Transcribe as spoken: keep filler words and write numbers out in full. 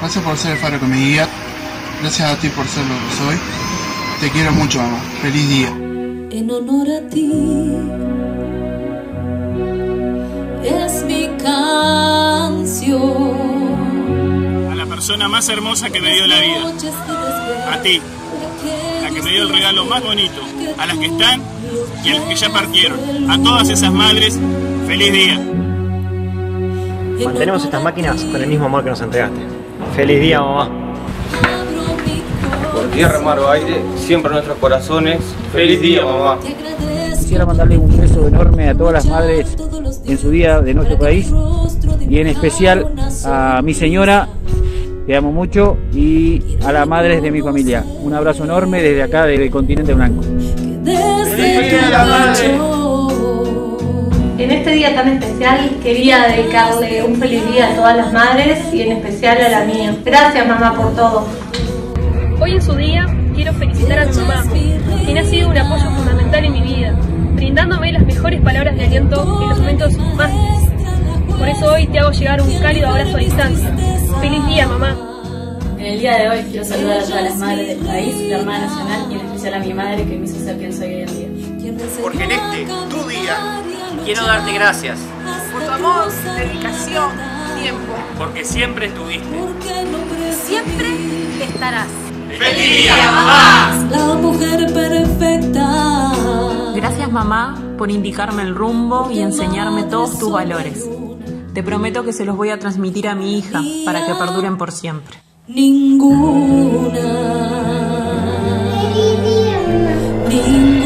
Gracias por ser el faro que me guía. Gracias a ti por ser lo que soy. Te quiero mucho, amor. Feliz día. En honor a ti es mi canción. A la persona más hermosa que me dio la vida. A ti, la que me dio el regalo más bonito. A las que están y a las que ya partieron. A todas esas madres, feliz día. Mantenemos estas máquinas con el mismo amor que nos entregaste. ¡Feliz día, mamá! Por tierra, mar o aire, siempre en nuestros corazones. ¡Feliz día, mamá! Quisiera mandarle un beso enorme a todas las madres en su día de nuestro país. Y en especial a mi señora, te amo mucho, y a las madres de mi familia. Un abrazo enorme desde acá, desde el continente blanco. ¡Feliz día, madre! En este día tan especial quería dedicarle un feliz día a todas las madres y en especial a la mía. Gracias, mamá, por todo. Hoy en su día quiero felicitar a mi mamá, quien ha sido un apoyo fundamental en mi vida, brindándome las mejores palabras de aliento en los momentos más difíciles. Por eso hoy te hago llegar un cálido abrazo a distancia. ¡Feliz día, mamá! En el día de hoy quiero saludar a todas las madres del país, la Armada Nacional y en especial a mi madre que me hizo ser quien soy hoy en día. Porque en este, tu día, quiero darte gracias por tu amor, dedicación, tiempo. Porque siempre estuviste. Siempre estarás. ¡Feliz día, mamá! La mujer perfecta. Gracias, mamá, por indicarme el rumbo y enseñarme todos tus valores. Te prometo que se los voy a transmitir a mi hija para que perduren por siempre. Ninguna. ¡Feliz día, mamá!